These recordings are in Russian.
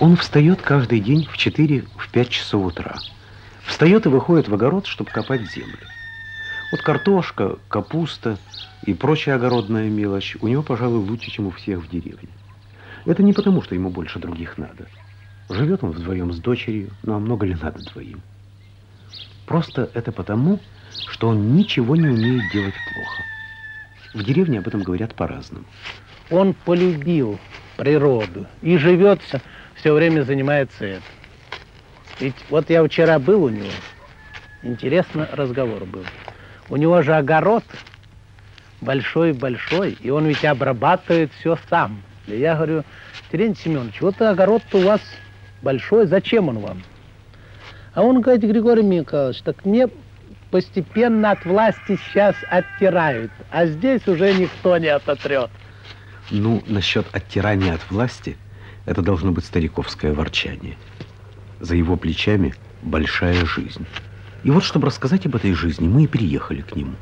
Он встает каждый день в 4-5 часов утра. Встает и выходит в огород, чтобы копать землю. Вот картошка, капуста и прочая огородная мелочь у него, пожалуй, лучше, чем у всех в деревне. Это не потому, что ему больше других надо. Живет он вдвоем с дочерью, ну а много ли надо двоим? Просто это потому, что он ничего не умеет делать плохо. В деревне об этом говорят по-разному. Он полюбил природу и живет, все время занимается этим. Ведь вот я вчера был у него, интересно разговор был. У него же огород большой-большой, и он ведь обрабатывает все сам. И я говорю: Терентий Семенович, вот огород-то у вас большой, зачем он вам? А он говорит: Григорий Николаевич, так мне постепенно от власти сейчас оттирают, а здесь уже никто не ототрет. Ну, насчет оттирания от власти, это должно быть стариковское ворчание. За его плечами большая жизнь. И вот, чтобы рассказать об этой жизни, мы и переехали к нему.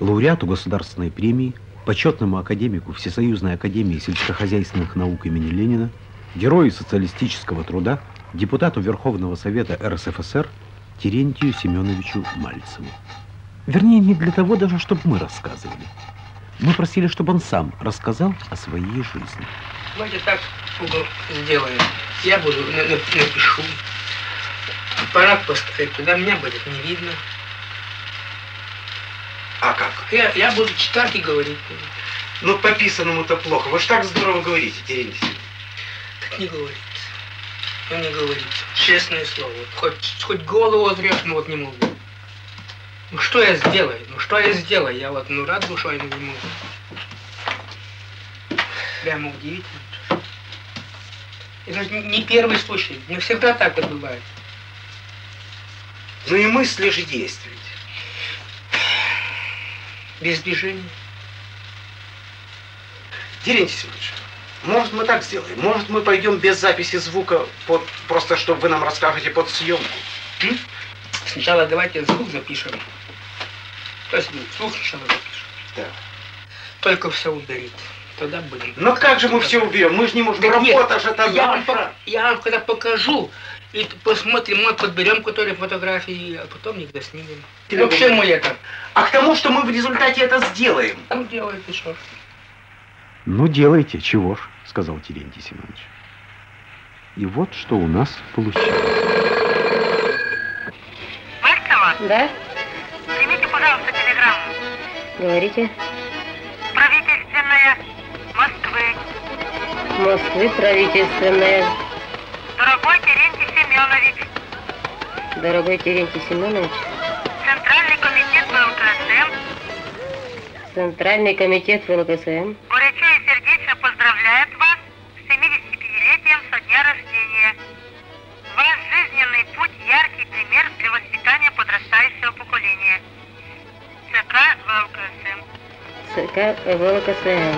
Лауреату государственной премии, почетному академику Всесоюзной академии сельскохозяйственных наук имени Ленина, герою социалистического труда, депутату Верховного Совета РСФСР Терентию Семеновичу Мальцеву. Вернее, не для того даже, чтобы мы рассказывали. Мы просили, чтобы он сам рассказал о своей жизни. Давайте так сделаем. Я буду, напишу. Аппарат поставить, куда меня будет не видно. А как? Я буду читать и говорить. Ну, по писанному-то плохо. Вы же так здорово говорите, Терентий Семенович. Так не говорите. Ну, не говорите. Честное слово. Вот, хоть голову отрёшь, но вот не могу. Ну, что я сделаю? Я вот, ну, рад душой, но не могу. Прямо удивительно. Это же не первый случай. Не всегда так вот бывает. Ну и мысли же действовать. Без движения. Терентий Семенович, может, мы так сделаем? Может, мы пойдем без записи звука, под, просто чтобы вы нам расскажете под съемку? Сначала давайте звук запишем. То есть слух сначала запишем. Да. Только все удалит. Тогда будем. Но как же мы все уберем? Мы же не можем. Работа же там. Я вам когда покажу. И посмотрим, мы подберем, которые фотографии, а потом их доснимем. Ну, к чему это? А к тому, что мы в результате это сделаем. Ну, делайте, что ж. Ну, делайте, чего ж, сказал Терентий Семенович. И вот, что у нас получилось. Мальцева? Да? Примите, пожалуйста, телеграмму. Говорите. Правительственная Москвы. Москвы правительственная. Дорогой Терентий Семенович. Дорогой Терентий Семенович. Центральный комитет ВЛКСМ. Центральный комитет ВЛКСМ. Горячо и сердечно поздравляет вас с 75-летием со дня рождения. Ваш жизненный путь – яркий пример для воспитания подрастающего поколения. ЦК ВЛКСМ. ЦК ВЛКСМ.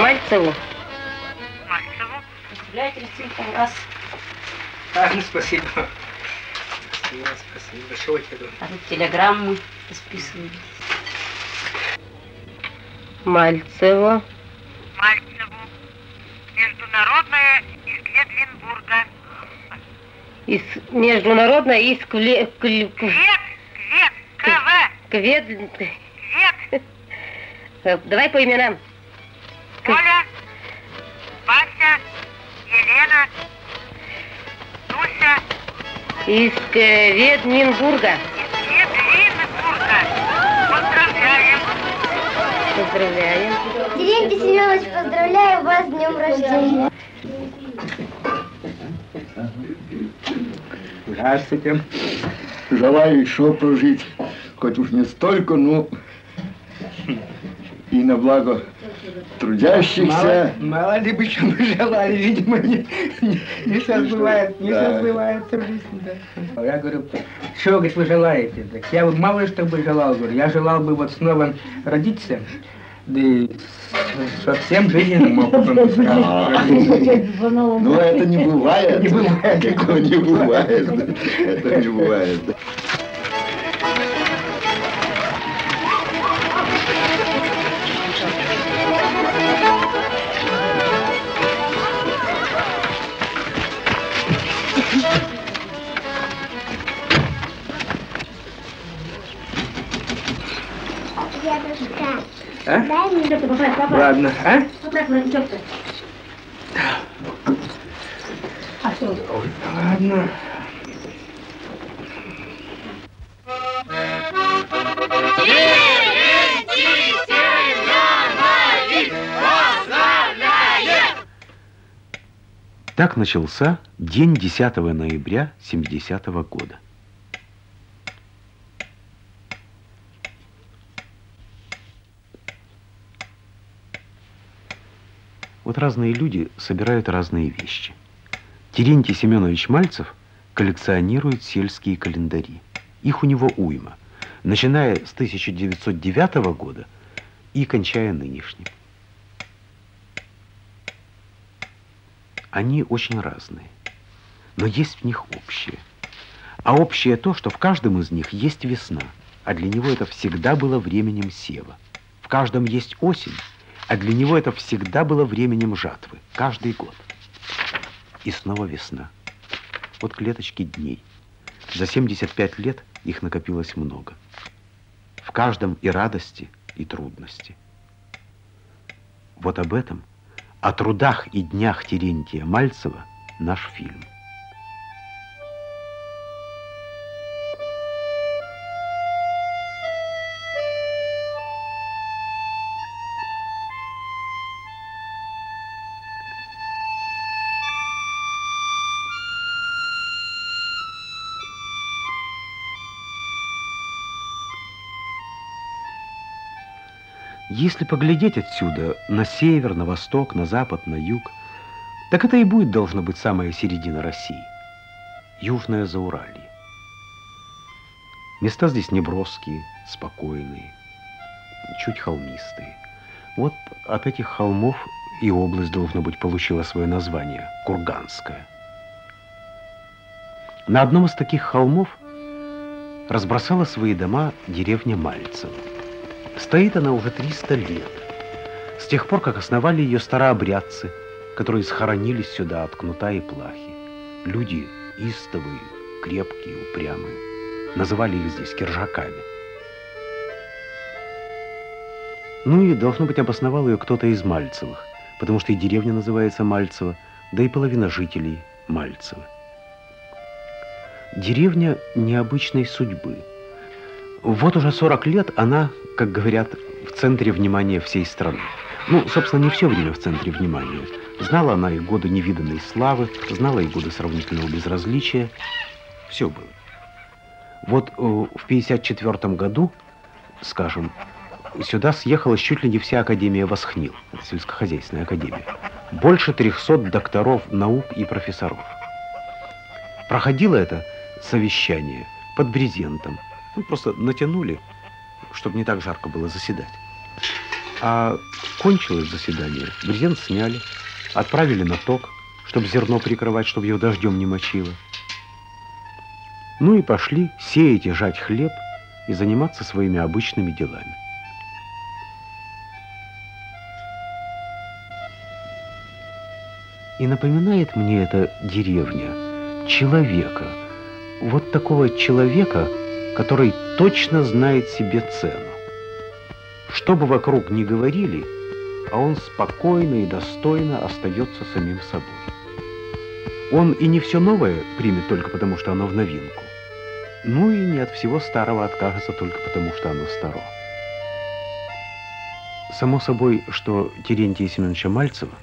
Мальцеву. Раз. А, ну, спасибо. Спасибо. Большое тебе. А тут телеграммы списывались. Мальцево. Мальцеву. Международная из Кведлинбурга. Международная из Квет. Давай по именам. Коля. Вася. Елена, Дуся. Из Ветненбурга. Из Ветненбурга. Поздравляем. Поздравляем. Терентий Семенович, поздравляю вас с днем рождения. Здравствуйте. Желаю еще прожить, хоть уж не столько, но и на благо трудящихся. Мало ли бы чего мы желали, видимо, не созбывается в жизни. Да. Я говорю, чего, говорит, вы желаете? Так я вот мало что бы желал, говорю, я желал бы вот снова родиться, да и со всем жизненным опытом. Но это не бывает. Не бывает. Такого не бывает. Это не бывает. А? Ладно, а? Ладно. Терентий Семенович поздравляет! Так начался день 10 ноября 70-го года. Вот разные люди собирают разные вещи. Терентий Семенович Мальцев коллекционирует сельские календари. Их у него уйма, начиная с 1909 года и кончая нынешним. Они очень разные, но есть в них общее. А общее то, что в каждом из них есть весна, а для него это всегда было временем сева. В каждом есть осень, а для него это всегда было временем жатвы, каждый год. И снова весна. Вот клеточки дней. За 75 лет их накопилось много. В каждом и радости, и трудности. Вот об этом, о трудах и днях Терентия Мальцева, наш фильм. Если поглядеть отсюда на север, на восток, на запад, на юг, так это и будет, должно быть, самая середина России. Южное Зауралье. Места здесь неброские, спокойные, чуть холмистые. Вот от этих холмов и область, должно быть, получила свое название – Курганская. На одном из таких холмов разбросала свои дома деревня Мальцево. Стоит она уже 300 лет, с тех пор, как основали ее старообрядцы, которые схоронились сюда от кнута и плахи. Люди истовые, крепкие, упрямые. Называли их здесь киржаками. Ну и, должно быть, обосновал ее кто-то из Мальцевых, потому что и деревня называется Мальцево, да и половина жителей Мальцево. Деревня необычной судьбы. Вот уже 40 лет она, как говорят, в центре внимания всей страны. Ну, собственно, не все время в центре внимания. Знала она и годы невиданной славы, знала и годы сравнительного безразличия. Все было. Вот в 1954 году, скажем, сюда съехалась чуть ли не вся Академия Восхнил, сельскохозяйственная академия. Больше 300 докторов наук и профессоров. Проходило это совещание под брезентом. Ну, просто натянули, чтобы не так жарко было заседать. А кончилось заседание, брезент сняли, отправили на ток, чтобы зерно прикрывать, чтобы его дождем не мочило. Ну и пошли сеять и жать хлеб и заниматься своими обычными делами. И напоминает мне эта деревня человека, вот такого человека, который точно знает себе цену. Что бы вокруг ни говорили, а он спокойно и достойно остается самим собой. Он и не все новое примет только потому, что оно в новинку, ну и не от всего старого откажется только потому, что оно старо. Само собой, что Терентия Семеновича Мальцева,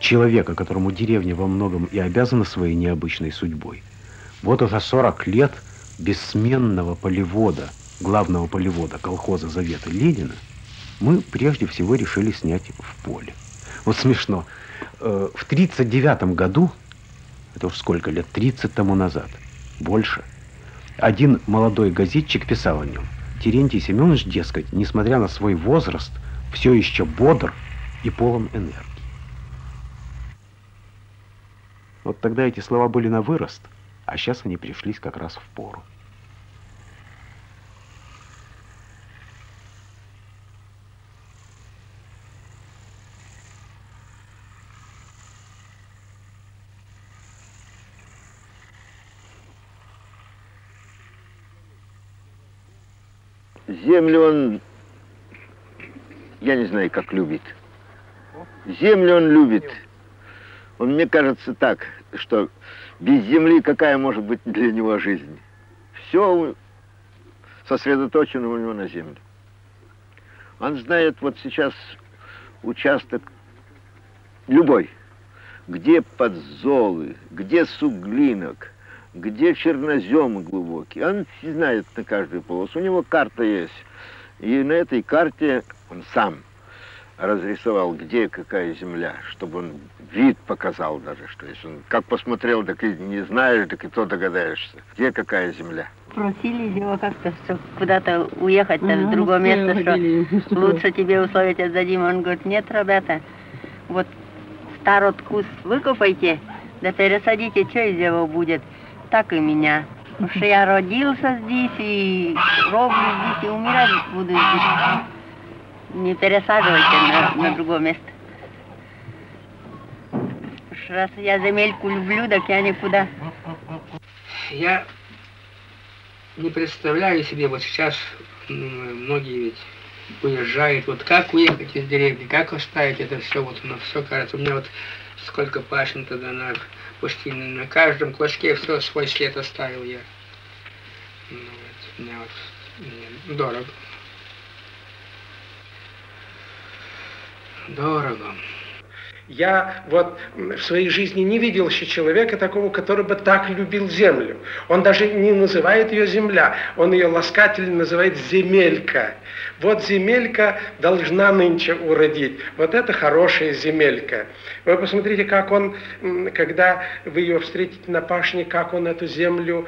человека, которому деревня во многом и обязана своей необычной судьбой, вот уже 40 лет бессменного полевода, главного полевода колхоза Завета Ленина, мы прежде всего решили снять в поле. Вот смешно, в 1939 году, это уж сколько лет, 30 тому назад, больше, один молодой газетчик писал о нем. Терентий Семенович, дескать, несмотря на свой возраст, все еще бодр и полон энергии. Вот тогда эти слова были на вырост, а сейчас они пришлись как раз в пору. Землю он Я не знаю, как любит. Землю он любит. Он, мне кажется, так, что без земли какая может быть для него жизнь? Все сосредоточено у него на земле. Он знает вот сейчас участок любой, где подзолы, где суглинок, где черноземы глубокие. Он знает на каждую полосу. У него карта есть. И на этой карте он сам разрисовал, где какая земля, чтобы он вид показал даже, что если он как посмотрел, так и не знаешь, так и то догадаешься, где какая земля. Просили его как-то куда-то уехать, в другое место, что лучше тебе условия отдадим. Он говорит, нет, ребята, вот старый куст выкопайте, да пересадите, что из него будет, так и меня. Потому что я родился здесь, и роблю здесь, и умирать буду здесь. Не пересаживайте на другое место. Раз я земельку люблю, так я никуда. Я не представляю себе, вот сейчас многие ведь уезжают, вот как уехать из деревни, как оставить это все, вот оно все, кажется, у меня вот сколько пашен тогда почти на каждом клочке все, свой след оставил я. Ну, вот, мне вот мне дорого. Дорого. Я вот в своей жизни не видел еще человека такого, который бы так любил землю. Он даже не называет ее земля, он ее ласкательно называет земелька. Вот земелька должна нынче уродить. Вот это хорошая земелька. Вы посмотрите, как он, когда вы ее встретите на пашне, как он эту землю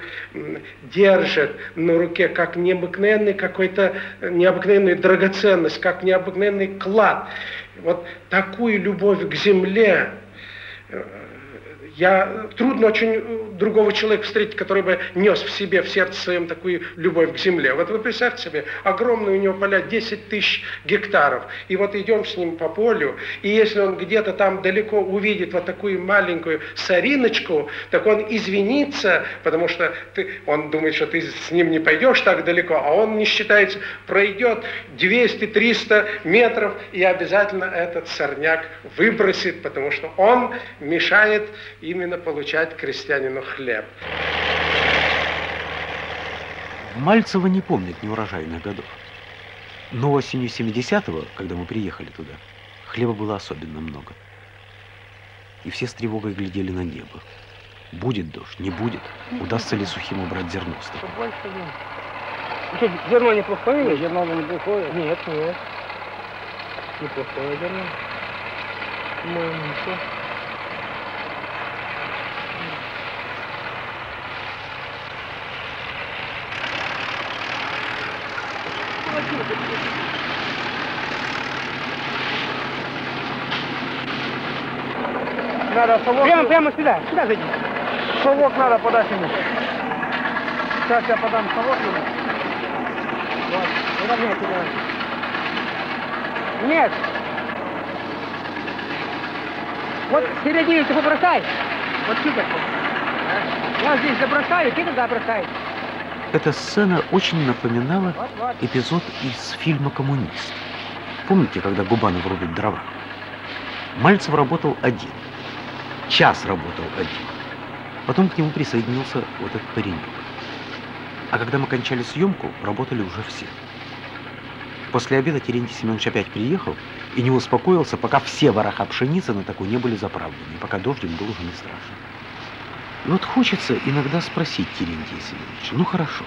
держит на руке, как необыкновенный какой-то, необыкновенную драгоценность, как необыкновенный клад. Вот такую любовь к земле, трудно очень другого человека встретить, который бы нес в себе, в сердце своем такую любовь к земле. Вот вы представьте себе, огромные у него поля, 10 тысяч гектаров, и вот идем с ним по полю, и если он где-то там далеко увидит вот такую маленькую сориночку, так он извинится, потому что он думает, что ты с ним не пойдешь так далеко, а он не считается, пройдет 200-300 метров, и обязательно этот сорняк выбросит, потому что он мешает именно получать крестьянину хлеб. Мальцева не помнит неурожайных годов. Но осенью 70-го, когда мы приехали туда, хлеба было особенно много. И все с тревогой глядели на небо. Будет дождь, не будет. Удастся ли сухим убрать зерно с того? Что, зерно неплохое? Зерно неплохое? Нет, нет. Неплохое зерно. По-моему, ничего. Надо совок... Прямо сюда, сюда зайди. Совок надо подать ему. Сейчас я подам совок ему. Вот. Уравняй тебя. Нет. Вот середину ты побросай. Вот сюда. Я здесь забросаю, ты туда бросай. Эта сцена очень напоминала эпизод из фильма «Коммунист». Помните, когда Губанов рубит дрова? Мальцев работал один. Час работал один. Потом к нему присоединился вот этот паренек. А когда мы кончали съемку, работали уже все. После обеда Терентий Семенович опять приехал и не успокоился, пока все вороха пшеницы на такой не были заправлены, пока дождем было уже не страшно. И вот хочется иногда спросить Терентия Семеновича, ну хорошо,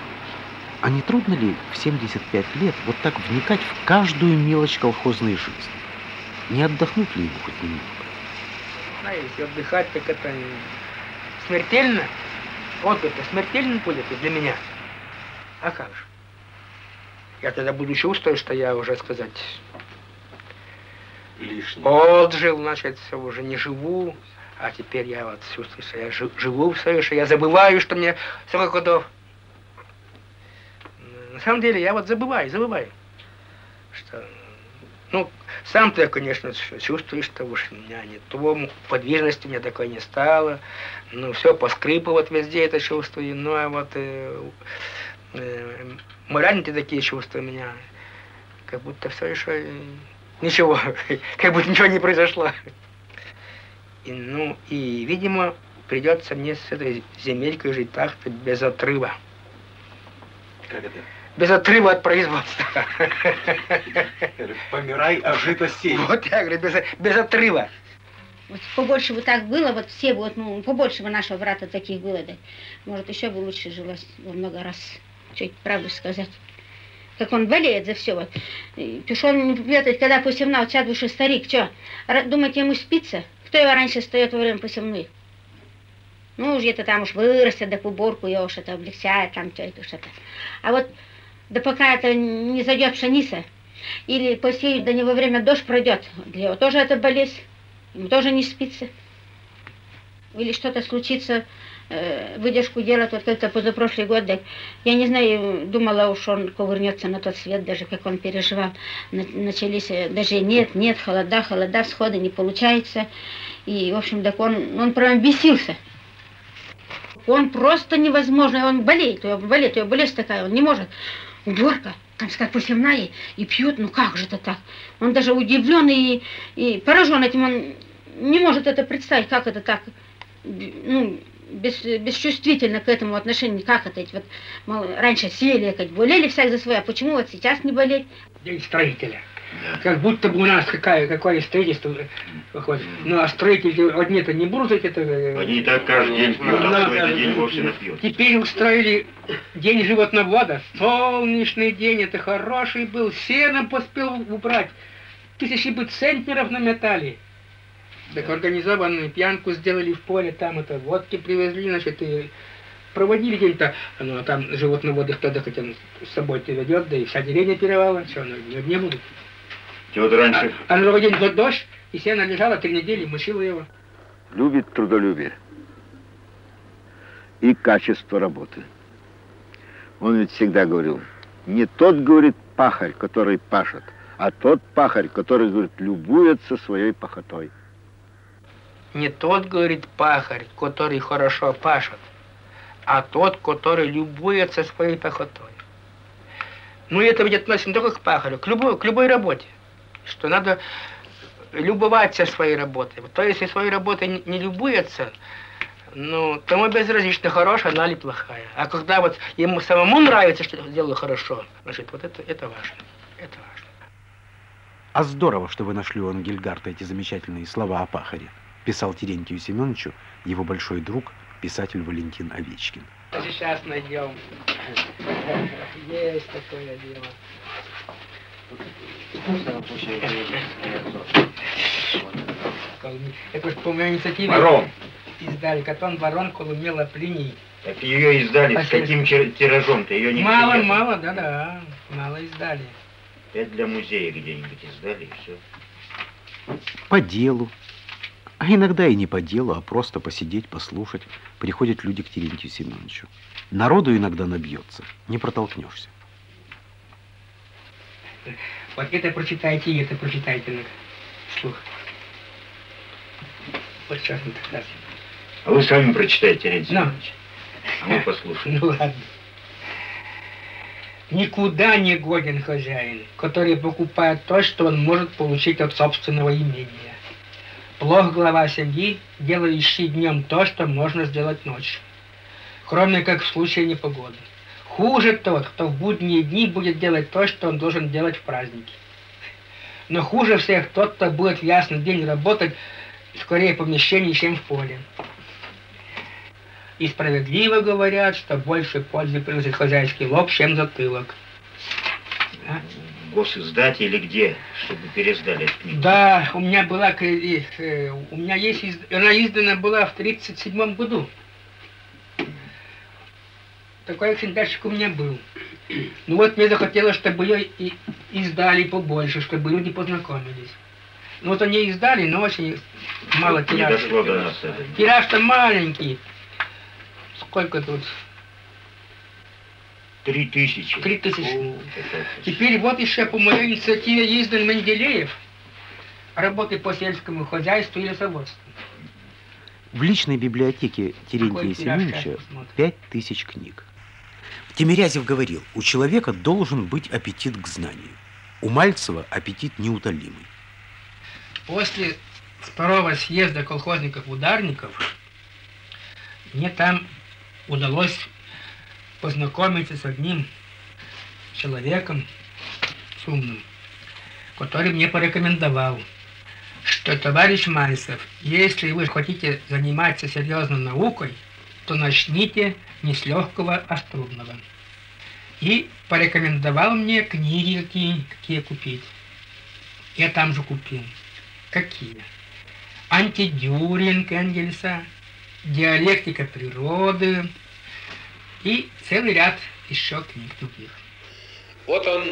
а не трудно ли в 75 лет вот так вникать в каждую мелочь колхозной жизни? Не отдохнуть ли ему хоть немного? А если отдыхать, так это смертельно. Отдых-то смертельно будет и для меня. А как же? Я тогда буду чувствовать, что я уже, сказать, лишний. Отжил, значит, уже не живу. А теперь я вот чувствую, что я живу в Союзе, я забываю, что мне 40 годов. На самом деле я вот забываю, что... Ну, сам-то я, конечно, чувствую, что уж у меня не то, подвижности у меня такой не стало. Ну, все поскрипывает, вот везде это чувствую. Ну, а вот моральные такие чувства у меня, как будто все еще ничего, как будто ничего не произошло. И, ну, и, видимо, придется мне с этой земелькой жить так, без отрыва. Как это? Без отрыва от производства. Помирай, а жито сей. Вот я говорю, без отрыва. Вот побольше бы так было, вот все бы, вот, ну, побольше бы нашего брата таких было, да. Может, еще бы лучше жилось во много раз, чуть правду сказать. Как он болеет за все, вот. Пишет он, когда по 17, сейчас уже старик, что, думаете, ему спится? Кто его раньше встает во время посевных? Ну, уж это там уж вырастет, да по уборку его что-то облегчает, там что-то, что-то. А вот, да пока это не зайдет пшеница, или посеют, да не во время дождь пройдет, для него тоже это болезнь, ему тоже не спится. Или что-то случится, выдержку делать, вот как-то позапрошлый год, да, я не знаю, думала уж он кувырнется на тот свет, даже как он переживал, начались, даже нет, холода, сходы не получается, и, в общем, так он прям бесился. Он просто невозможный, он болеет, у него болезнь такая, он не может. Уборка, там сказать, посевная, и пьют, ну как же это так? Он даже удивлен и поражен этим, он не может это представить, как это так, ну, бесчувствительно к этому отношению, как это, ведь вот, мол, раньше сели, как болели всяк за свое, а почему вот сейчас не болеть? День строителя. Как будто бы у нас какое строительство выходит. Ну а строители одни-то не бурзать это. Они и так каждый день пьют, а кто этот день вовсе напьет. Теперь устроили день животновода. Солнечный день, это хороший был. Сеном поспел убрать. Тысячи бы центнеров наметали. Так организованную пьянку сделали в поле, там это водки привезли, значит, и проводили день-то, ну, там животноводы кто-то хотя с собой тебя ведет, да и вся деревня перевала, все, не будут. Вот раньше. А на другой день был дождь, и сено лежало 3 недели, мучило его. Любит трудолюбие и качество работы. Он ведь всегда говорил, не тот, говорит, пахарь, который пашет, а тот пахарь, который, говорит, любуется своей пахотой. Не тот, говорит, пахарь, который хорошо пашет, а тот, который любуется своей пахотой. Ну, это ведь относится не только к пахарю, к любой работе. Что надо любоваться своей работой. То есть, если своей работой не любуется, ну, тому безразлично, хорошая она или плохая. А когда вот ему самому нравится, что делаю хорошо, значит, вот это важно. Это важно. А здорово, что вы нашли у Ангельгарта эти замечательные слова о пахаре, писал Терентию Семеновичу его большой друг, писатель Валентин Овечкин. Сейчас найдем. Есть такое дело. Это же по моей инициативе. Ворон. Издали. Катон Ворон Колумела Плиний. Так ее издали. С каким тиражом-то? Ее не мало, интересно. Мало, да-да. Мало издали. Это для музея где-нибудь издали, и все. По делу. А иногда и не по делу, а просто посидеть, послушать. Приходят люди к Терентию Семеновичу. Народу иногда набьется, не протолкнешься. Вот это прочитайте на слух. Вот сейчас мы так раз. А вы сами прочитайте, Терентий Семенович. А мы послушаем. Ну ладно. Никуда не годен хозяин, который покупает то, что он может получить от собственного имения. Плох глава семьи, делающий днем то, что можно сделать ночью, кроме как в случае непогоды. Хуже тот, кто в будние дни будет делать то, что он должен делать в праздники. Но хуже всех тот, кто будет в ясный день работать скорее в помещении, чем в поле. И справедливо говорят, что больше пользы приносит хозяйский лоб, чем затылок. А? Госиздате или где, чтобы переиздали эту книгу? Да, у меня была, она издана была в 1937 году. Такой экземплярчик у меня был. Ну вот мне захотелось, чтобы ее издали побольше, чтобы люди познакомились. Ну вот они издали, но очень мало тираж. Тираж-то маленький. Сколько тут? 3000. 3000. Теперь вот еще по моей инициативе издан Менделеев. Работы по сельскому хозяйству и лесоводству. В личной библиотеке Терентия Семеновича 5000 книг. Тимирязев говорил, у человека должен быть аппетит к знанию. У Мальцева аппетит неутолимый. После второго съезда колхозников-ударников мне там удалось познакомиться с одним человеком шумным, который мне порекомендовал, что, товарищ Мальцев, если вы хотите заниматься серьезно наукой, то начните не с легкого, а с трудного. И порекомендовал мне книги, какие купить. Я там же купил. Какие? Антидюринг Энгельса, «Диалектика природы» и целый ряд еще книг других. Вот он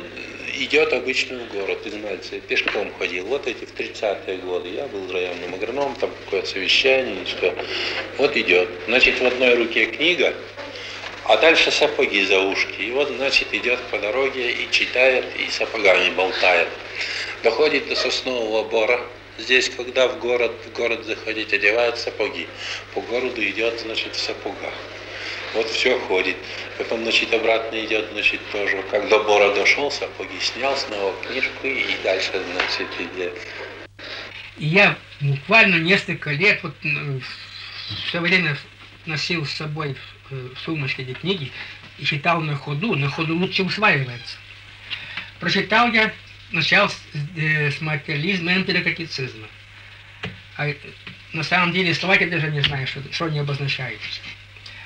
идет обычно в город из Мальцева, пешком ходил. Вот эти в 30-е годы. Я был районным агрономом, там какое-то совещание, что. Вот идет. Значит, в одной руке книга, а дальше сапоги за ушки. И вот, значит, идет по дороге и читает, и сапогами болтает. Доходит до соснового бора. Здесь, когда в город заходить, одевает сапоги. По городу идет, значит, в сапогах. Вот все ходит. Потом, значит, обратно идет, значит, тоже. Как до бора дошел, сапоги снял, снова книжку и дальше, значит, идет. Я буквально несколько лет вот все время носил с собой в сумочке эти книги и читал на ходу лучше усваивается. Прочитал я начал с материализма и эмпириокритицизма. А на самом деле слова я даже не знаю, что они обозначают.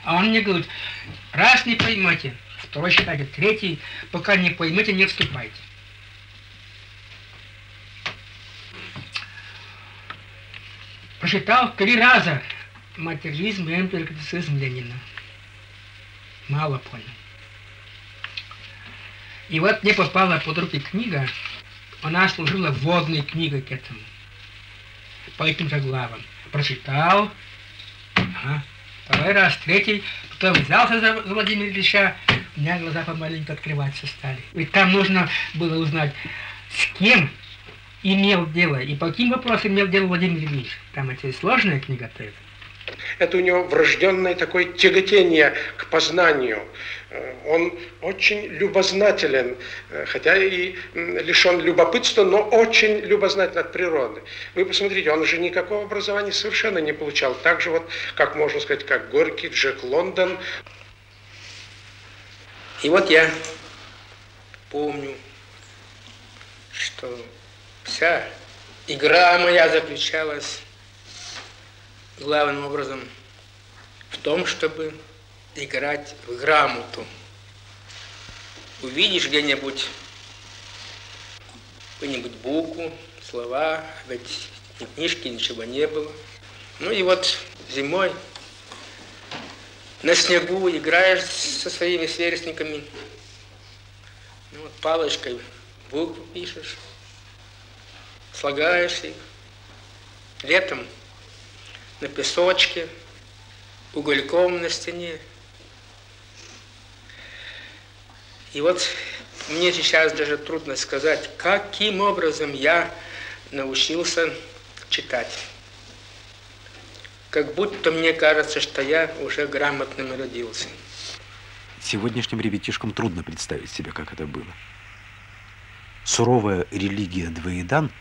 А он мне говорит, раз не поймете, второй считайте, третий, пока не поймете, не вступайте. Прочитал 3 раза материализм и эмпириокритицизм Ленина. Мало понял. И вот мне попала под руки книга, она служила вводной книгой к этому, по этим заглавам. Прочитал, ага, 2 раз, 3, потом взялся за Владимира Ильича, у меня глаза помаленько открываться стали. Ведь там нужно было узнать, с кем имел дело, и по каким вопросам имел дело Владимир Ильич. Там эти сложная книга -то. Это у него врожденное такое тяготение к познанию. Он очень любознателен, хотя и лишен любопытства, но очень любознателен от природы. Вы посмотрите, он же никакого образования совершенно не получал. Так же вот, как можно сказать, как Горький, Джек Лондон. И вот я помню, что вся игра моя заключалась главным образом в том, чтобы играть в грамоту. Увидишь где-нибудь какую-нибудь букву, слова, ведь ни книжки, ничего не было. Ну и вот зимой на снегу играешь со своими сверстниками, ну, вот палочкой букву пишешь, слагаешь их. Летом на песочке, угольком на стене. И вот мне сейчас даже трудно сказать, каким образом я научился читать. Как будто мне кажется, что я уже грамотным родился. Сегодняшним ребятишкам трудно представить себе, как это было. Суровая религия двоедан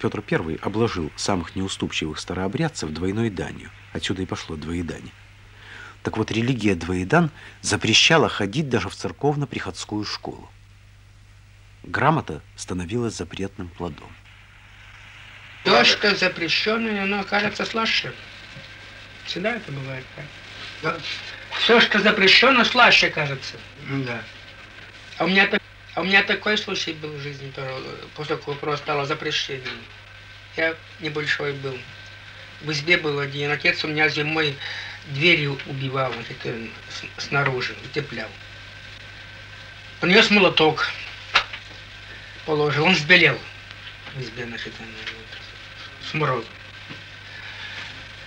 Петр I обложил самых неуступчивых старообрядцев двойной данью. Отсюда и пошло двоедание. Так вот, религия двоедан запрещала ходить даже в церковно-приходскую школу. Грамота становилась запретным плодом. То, что запрещенное, оно кажется слаще. Всегда это бывает так. Да? Все, что запрещено, слаще кажется. Да. А у меня такой случай был в жизни, после которого стало запрещением. Я небольшой был. В избе был один отец, у меня зимой дверью убивал, снаружи, утеплял. Принес молоток, положил, он сбелел в избе, с мороза.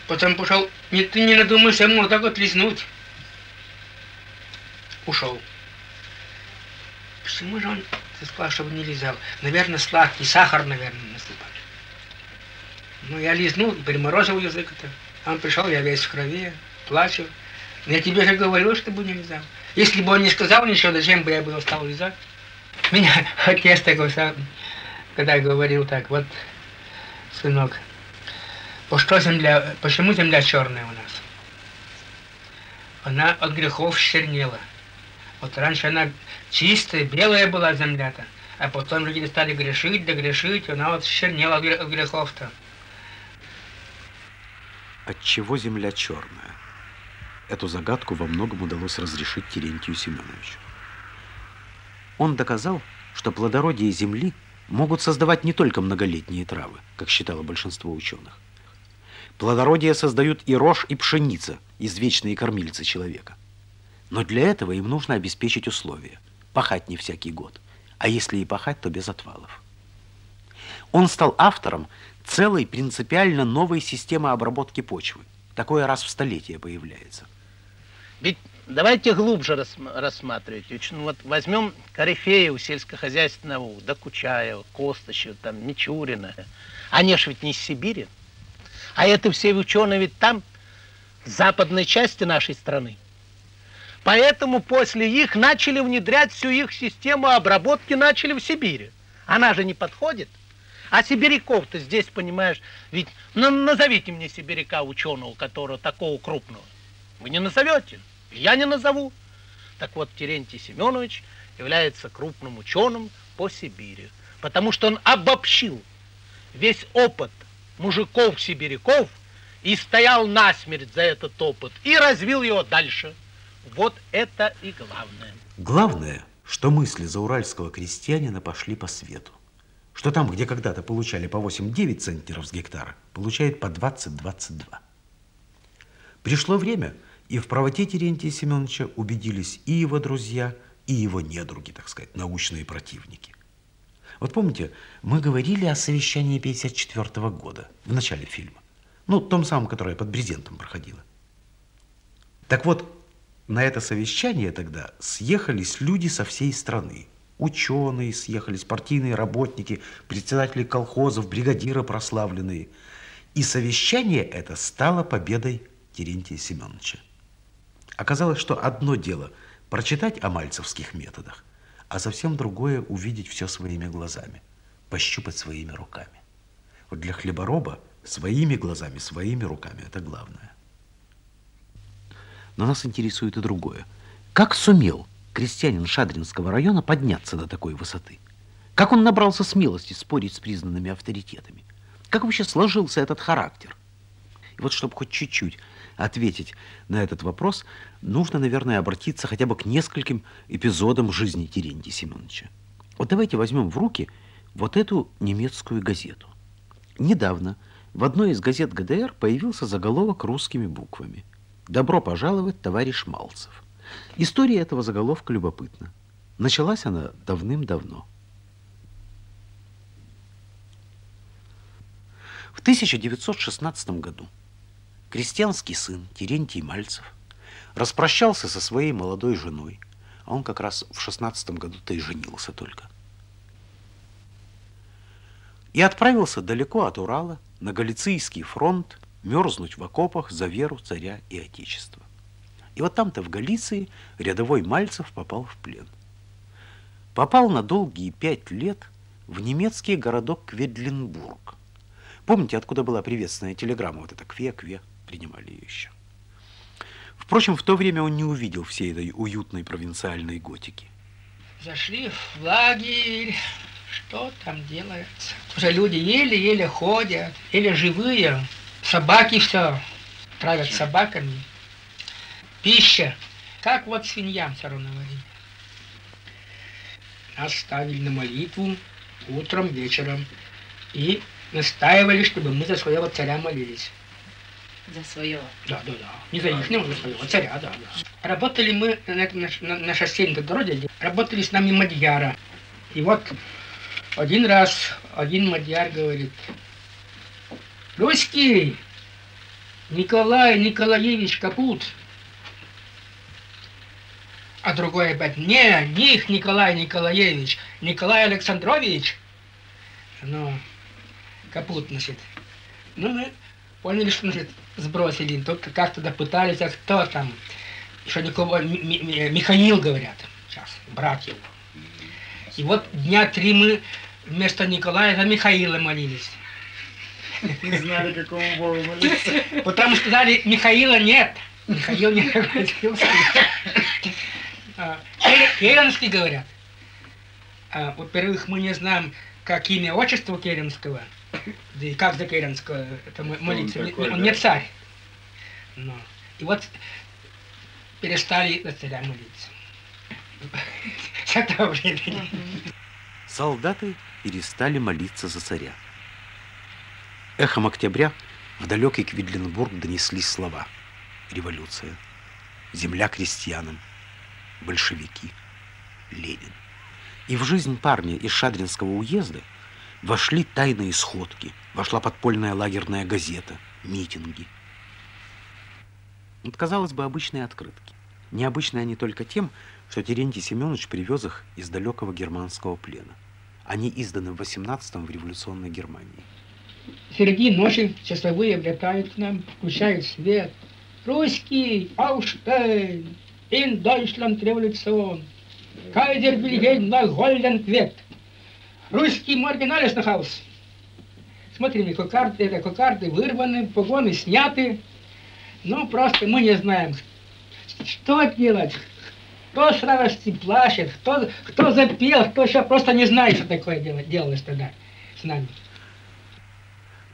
Потом пошел, ты не надумайся, ему вот так вот лизнуть. Ушел. Почему же он сказал, чтобы не лизал? Наверное, сладкий, сахар, наверное, насыпал. Ну, я лизнул и переморозил язык. Он пришел, я весь в крови, плачу. Я тебе же говорил, чтобы не лизал. Если бы он не сказал ничего, зачем бы я бы стал лизать? Меня отец такой сам, когда говорил так, вот, сынок, почему земля черная у нас? Она от грехов чернела. Вот раньше она чистая, белая была земля-то, а потом люди стали грешить, да грешить, и она вот чернела от грехов-то. Отчего земля черная? Эту загадку во многом удалось разрешить Терентию Семеновичу. Он доказал, что плодородие земли могут создавать не только многолетние травы, как считало большинство ученых. Плодородие создают и рожь, и пшеница, извечные кормильцы человека. Но для этого им нужно обеспечить условия. Пахать не всякий год, а если и пахать, то без отвалов. Он стал автором целой принципиально новой системы обработки почвы. Такое раз в столетие появляется. Ведь давайте глубже рассматривать. Ну, вот возьмем корифеев сельскохозяйственного науки, Кучаева, Костычева, там, Мичурина. Они ж ведь не из Сибири. А это все ученые ведь там, в западной части нашей страны. Поэтому после их начали внедрять всю их систему обработки, начали в Сибири. Она же не подходит. А сибиряков-то здесь, понимаешь, ведь ну, назовите мне сибиряка ученого, которого такого крупного. Вы не назовете, я не назову. Так вот, Терентий Семенович является крупным ученым по Сибири, потому что он обобщил весь опыт мужиков-сибиряков и стоял насмерть за этот опыт и развил его дальше. Вот это и главное. Главное, что мысли зауральского крестьянина пошли по свету. Что там, где когда-то получали по 8-9 центнеров с гектара, получает по 20-22. Пришло время, и в правоте Терентия Семеновича убедились и его друзья, и его недруги, так сказать, научные противники. Вот помните, мы говорили о совещании 1954 года в начале фильма. Ну, том самом, которое под брезентом проходило. Так вот, на это совещание тогда съехались люди со всей страны. Ученые съехались, партийные работники, председатели колхозов, бригадиры прославленные. И совещание это стало победой Терентия Семеновича. Оказалось, что одно дело прочитать о мальцевских методах, а совсем другое увидеть все своими глазами, пощупать своими руками. Вот для хлебороба своими глазами, своими руками – это главное. Но нас интересует и другое. Как сумел крестьянин Шадринского района подняться до такой высоты? Как он набрался смелости спорить с признанными авторитетами? Как вообще сложился этот характер? И вот, чтобы хоть чуть-чуть ответить на этот вопрос, нужно, наверное, обратиться хотя бы к нескольким эпизодам жизни Терентия Семеновича. Вот давайте возьмем в руки вот эту немецкую газету. Недавно в одной из газет ГДР появился заголовок русскими буквами: «Добро пожаловать, товарищ Мальцев». История этого заголовка любопытна. Началась она давным-давно. В 1916 году крестьянский сын Терентий Мальцев распрощался со своей молодой женой, а он как раз в 16 году-то и женился только, и отправился далеко от Урала на Галицийский фронт мерзнуть в окопах за веру, царя и отечество. И вот там-то, в Галиции, рядовой Мальцев попал в плен. Попал на долгие 5 лет в немецкий городок Кведлинбург. Помните, откуда была приветственная телеграмма? Вот это «Кве-кве», принимали ее еще. Впрочем, в то время он не увидел всей этой уютной провинциальной готики. Зашли в лагерь, что там делается? Уже люди еле-еле ходят, еле живые, собаки все травят собаками. Пища, как вот свиньям все равно варили. Нас ставили на молитву утром, вечером. И настаивали, чтобы мы за своего царя молились. За своего? Да. Не за их, за своего царя, да. Работали мы на шоссейном дороге, работали с нами мадьяра. И вот один раз один мадьяр говорит: «Русский, Николай Николаевич капут». А другой опять: «Не, них Николай Николаевич, Николай Александрович». Ну, капут, значит. Ну, мы поняли, что, значит, сбросили. Тут как-то допытались, а кто там? Еще никого, Михаил, говорят, сейчас, брат его. И вот дня три мы вместо Николая за Михаила молились. Не знали, какому Богу молиться. Потому что сказали, Михаила нет. Михаил не родился. Керенский, говорят. Во-первых, мы не знаем, как имя, отчество Керенского. Да и как за Керенского это молиться. Он не царь. Но. И вот перестали за царя молиться. С этого времени. Солдаты перестали молиться за царя. Эхом октября в далекий Кведлинбург донеслись слова: революция, земля крестьянам, большевики, Ленин. И в жизнь парня из Шадринского уезда вошли тайные сходки, вошла подпольная лагерная газета, митинги. Вот, казалось бы, обычные открытки. Необычные они только тем, что Терентий Семенович привез их из далекого германского плена. Они изданы в 18-м в революционной Германии. Среди ночи часовые влетают к нам, включают свет. Русский, Ауштейн, ин Дойчланд революцион, кайдер бельгейн на гольден квет. Русский морген алес на хаус. Смотрим, кокарды вырваны, погоны сняты. Ну, просто мы не знаем, что делать. Кто с радости плачет, кто запел, кто еще просто не знает, что такое делалось тогда с нами.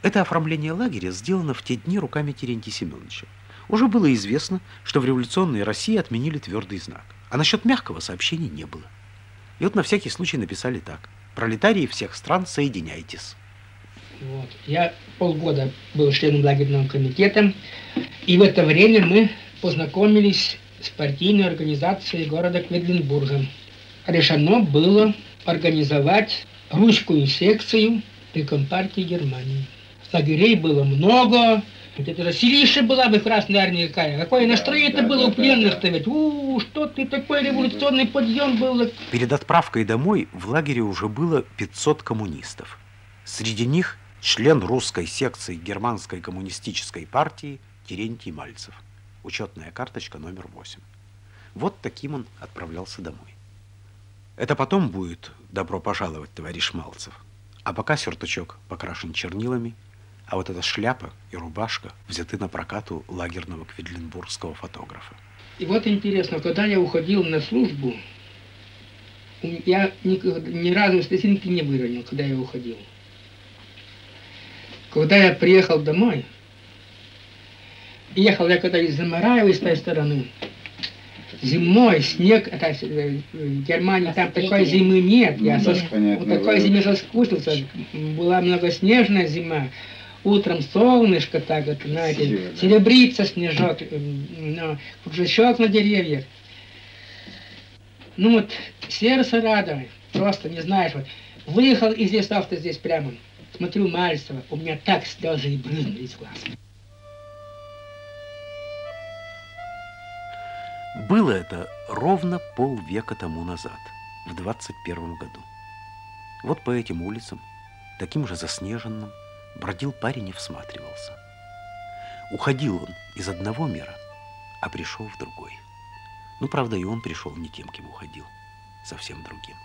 Это оформление лагеря сделано в те дни руками Терентия Семеновича. Уже было известно, что в революционной России отменили твердый знак, а насчет мягкого сообщений не было. И вот на всякий случай написали так: пролетарии всех стран, соединяйтесь. Вот. Я полгода был членом лагерного комитета, и в это время мы познакомились с партийной организацией города Кведлинбурга. Решено было организовать русскую секцию при Компартии Германии. Лагерей было много, вот это селище была бы Красная Армия какая. Какое настроение-то было у пленных-то ведь. Что ты, такой революционный подъем был. Перед отправкой домой в лагере уже было 500 коммунистов. Среди них член русской секции Германской коммунистической партии Терентий Мальцев. Учетная карточка номер 8. Вот таким он отправлялся домой. Это потом будет «Добро пожаловать, товарищ Мальцев». А пока сюртучок покрашен чернилами, а вот эта шляпа и рубашка взяты на прокату лагерного кведлинбургского фотографа. И вот интересно, когда я уходил на службу, я ни разу слезинки не выронил, когда я уходил. Когда я приехал домой, ехал я когда из Замараева, с той стороны, зимой, снег, это, в Германии там такой зимы нет, я понятно, вот такой зимы соскучился, была многоснежная зима. Утром солнышко, так вот, знаете, Сила, да? Серебрится снежок, кружечок на деревьях. Ну вот, сердце радует, просто не знаешь, вот, выехал из лесов-то здесь прямо, смотрю Мальцева, у меня так слезы и брызнули из глаз. Было это ровно полвека тому назад, в 21-м году. Вот по этим улицам, таким же заснеженным, бродил парень и всматривался. Уходил он из одного мира, а пришел в другой. Ну, правда, и он пришел не тем, кем уходил, совсем другим.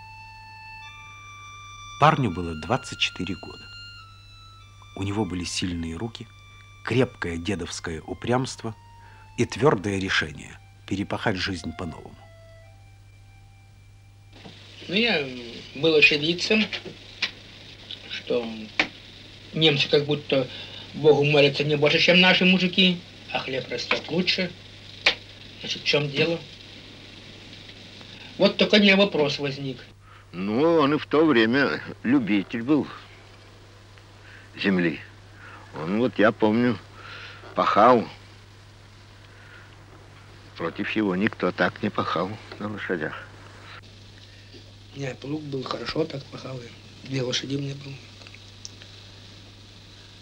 Парню было 24 года. У него были сильные руки, крепкое дедовское упрямство и твердое решение перепахать жизнь по-новому. Ну, я был очевидцем, что немцы как будто Богу молятся не больше, чем наши мужики, а хлеб растет лучше. Значит, в чем дело? Вот только у меня вопрос возник. Ну, он и в то время любитель был земли. Он, вот я помню, пахал. Против его никто так не пахал на лошадях. У меня плуг был, хорошо так пахал. Две лошади у меня было.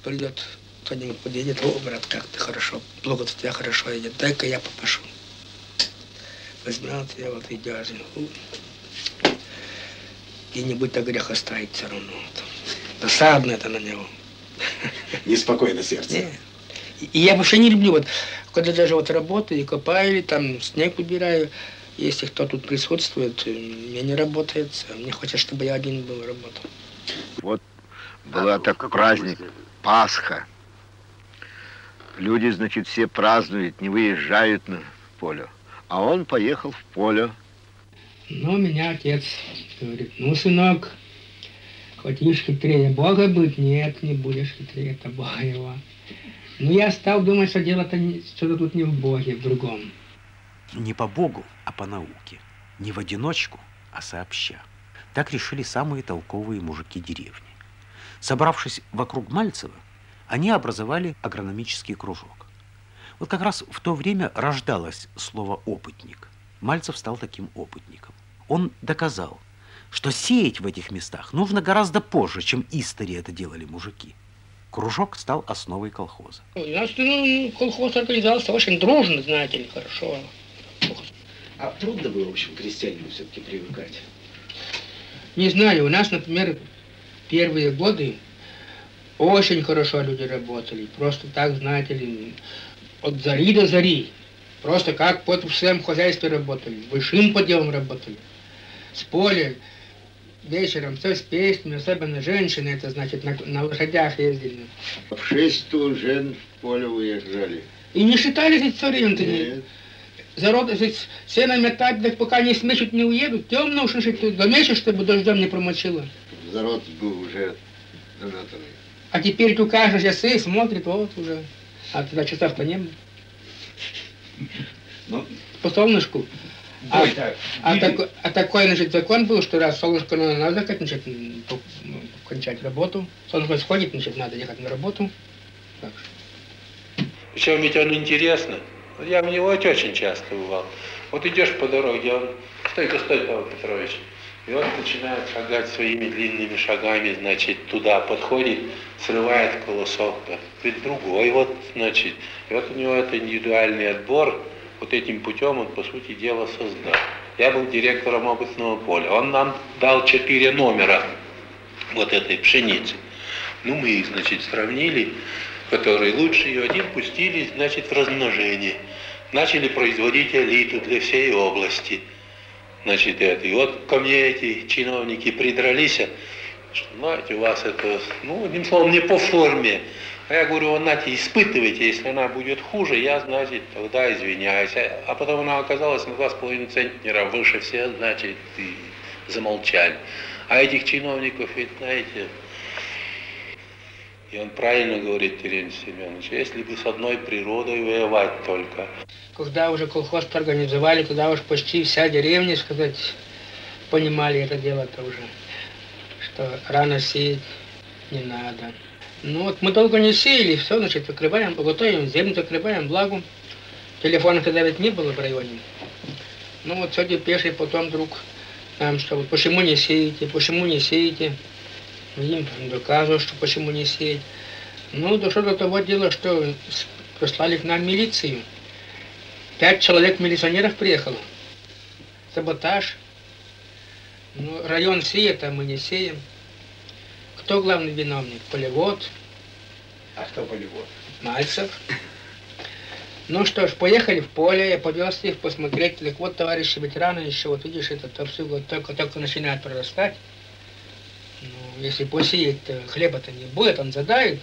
Придет, кто-нибудь подъедет, о, брат, как ты хорошо, плуг от тебя хорошо идет, дай-ка я попашу. Возьмет тебя, вот идешь. Где-нибудь-то грех оставить все равно. Досадно это на него. Неспокойно сердце. Нет. И я вообще не люблю, вот, когда даже вот работаю и копаю, или там снег убираю, Если кто тут присутствует, мне не работает. Мне хочется, чтобы я один был работал. Вот была так праздник, Пасха. Люди, значит, все празднуют, не выезжают на поле. А он поехал в поле. Ну, меня отец говорит: ну, сынок, хочешь хитрее Бога быть? Нет, не будешь хитрее, это Бога его. Ну, я стал думать, что дело-то что-то тут не в Боге, в другом. Не по Богу, а по науке. Не в одиночку, а сообща. Так решили самые толковые мужики деревни. Собравшись вокруг Мальцева, они образовали агрономический кружок. Вот как раз в то время рождалось слово «опытник». Мальцев стал таким опытником. Он доказал, что сеять в этих местах нужно гораздо позже, чем истори это делали мужики. Кружок стал основой колхоза. У нас колхоз организовался очень дружно, знаете ли, хорошо. А трудно было, в общем, крестьянину все-таки привыкать? Не знаю, у нас, например, первые годы очень хорошо люди работали. Просто так, знаете ли, от зари до зари. Просто как вот в своем хозяйстве работали, большим поделом работали. С поля, вечером, все с песнями, особенно женщины, это значит, на лошадях ездили. В 6 жен в поле уезжали. И не считались эти сориенты. Зарод, здесь сено метать, так пока не смечут, не уедут. Темно уж шить, домечешь, чтобы дождем не промочило. Зарод был уже донаторный. А теперь тут каждый часы смотрит, вот уже. А тогда часов-то не было. Ну, по солнышку. Бой, такой, значит, закон был, что раз солнышко надо, значит, кончать работу. Солнышко сходит, значит, надо ехать на работу. Так. Причем ведь он интересно. Я в него очень часто бывал. Вот идешь по дороге, он... Стой, Павел Петрович. И он начинает шагать своими длинными шагами, значит, туда подходит, срывает колосок, ведь другой, вот, значит. И вот у него это индивидуальный отбор, вот этим путем он, по сути дела, создал. Я был директором опытного поля, он нам дал 4 номера вот этой пшеницы. Ну, мы их, значит, сравнили, которые лучше, и один пустили, значит, в размножение. Начали производить элиту для всей области. Значит, это. И вот ко мне эти чиновники придрались, что, знаете, у вас это, ну, одним словом, не по форме. А я говорю: вот, знаете, испытывайте, если она будет хуже, я, значит, тогда извиняюсь. А потом она оказалась на 2,5 центнера выше всех, значит, и замолчали. А этих чиновников, ведь, знаете, и он правильно говорит, Терентий Семенович, если бы с одной природой воевать только. Когда уже колхоз организовали, когда уж почти вся деревня, сказать, понимали это дело-то уже, что рано сеять не надо. Ну вот мы долго не сеяли, все, значит, закрываем, готовим землю, закрываем влагу. Телефона тогда ведь не было в районе. Ну вот сегодня пеший потом друг нам, что вот почему не сеете, почему не сеете. Им доказывают, что почему не сеять. Ну, дошло до того дела, что прислали к нам милицию. 5 человек милиционеров приехало. Саботаж. Ну, район сеет, а мы не сеем. Кто главный виновник? Полевод. А кто полевод? Мальцев. Ну что ж, поехали в поле, я повез их посмотреть. Так вот, товарищи ветераны, еще вот видишь, это только начинает прорастать. Ну, если посеять, хлеба-то не будет, он задает.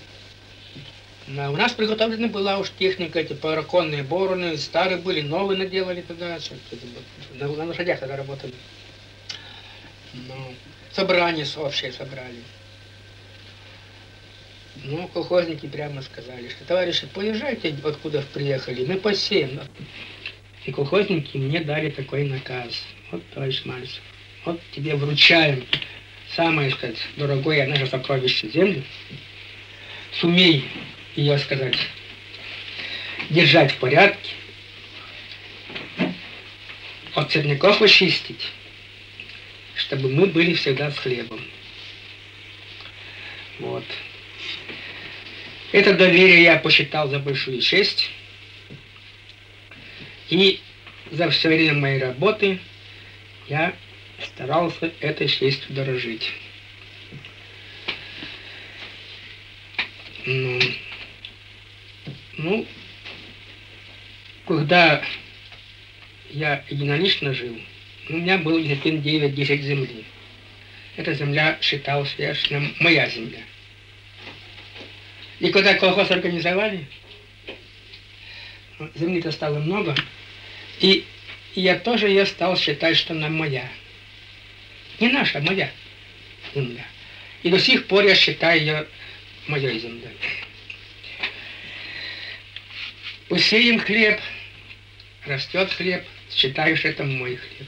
Но у нас приготовлена была уж техника, эти параконные бороны, старые были, новые наделали тогда, на лошадях тогда работали. Ну, собрание общее собрали. Ну, колхозники прямо сказали, что товарищи, поезжайте, откуда приехали, мы посеем. И колхозники мне дали такой наказ: вот, товарищ Мальцев, вот тебе вручаем самое, сказать, дорогое наше сокровище земли, сумей ее, сказать, держать в порядке, от сорняков очистить, чтобы мы были всегда с хлебом. Вот. Это доверие я посчитал за большую честь, и за все время моей работы я старался этой честью дорожить. Ну, когда я единолично жил, у меня было 9-10 земли. Эта земля считалась вершным, моя земля. И когда колхоз организовали, земли-то стало много, и я тоже ее стал считать, что она моя. Не наша, а моя земля. И до сих пор я считаю ее моей землей. Усеем хлеб, растет хлеб, считаю, что это мой хлеб.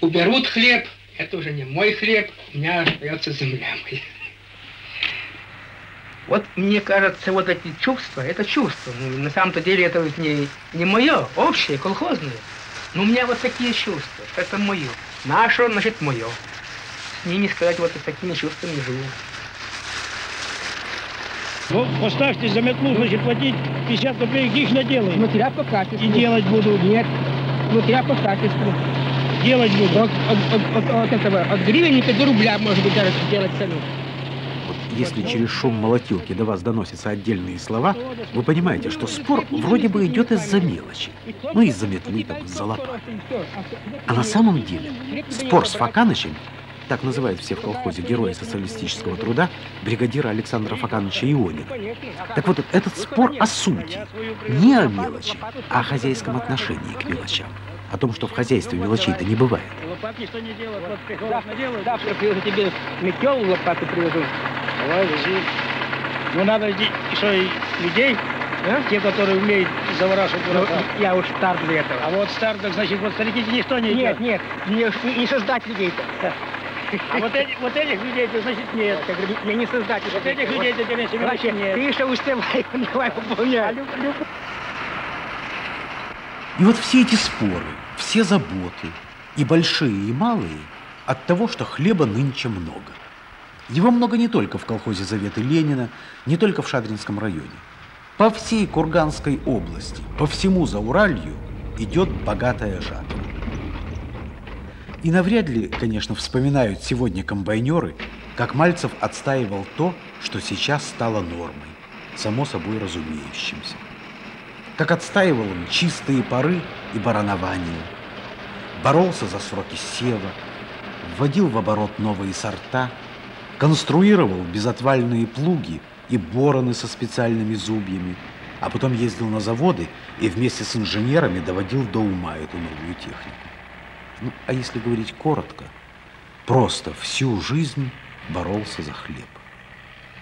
Уберут хлеб, это уже не мой хлеб, у меня остается земля моя. Вот мне кажется, вот эти чувства, это чувство. На самом-то деле это ведь не мое, общее, колхозное. Но у меня вот такие чувства, что это мое. Наше, значит, мое. С ними сказать, вот такими чувствами живу. Ну, поставьте за метлу, значит, платить 50 рублей, их наделай. Ну, тряпка качества. И делать буду. Нет, ну, тряпка качества. Делать буду. От этого, от гривенника до рубля, может быть, даже делать цену. Если через шум молотилки до вас доносятся отдельные слова, вы понимаете, что спор вроде бы идет из-за мелочи. Ну, из-за метлы, там, из-за лопаты. А на самом деле спор с Фоканычем, так называют все в колхозе героя социалистического труда, бригадира Александра Фокановича Ионина. Так вот, этот спор о сути, не о мелочи, а о хозяйском отношении к мелочам. О том, что в хозяйстве мелочей-то не бывает. Лопатки что не делать, вот приходят, делают. Завтра привезу тебе метел, лопату привезу. Давай, вези. Ну, надо еще и людей, а? Те, которые умеют заворачивать. Ну, я уж стар для этого. А вот стар, так значит, вот старики никто не идет. Нет, нет, не создать людей-то. А вот этих людей, значит, нет. Я не создатель. Вот этих людей, это Терентий Семенович, нет. Ты еще успевай, давай пополняй. И вот все эти споры, все заботы, и большие, и малые, от того, что хлеба нынче много. Его много не только в колхозе Заветы Ленина, не только в Шадринском районе. По всей Курганской области, по всему Зауралью идет богатая жатва. И навряд ли, конечно, вспоминают сегодня комбайнеры, как Мальцев отстаивал то, что сейчас стало нормой, само собой разумеющимся. Как отстаивал он чистые поры и баранование, боролся за сроки сева, вводил в оборот новые сорта, конструировал безотвальные плуги и бороны со специальными зубьями, а потом ездил на заводы и вместе с инженерами доводил до ума эту новую технику. Ну, а если говорить коротко, просто всю жизнь боролся за хлеб.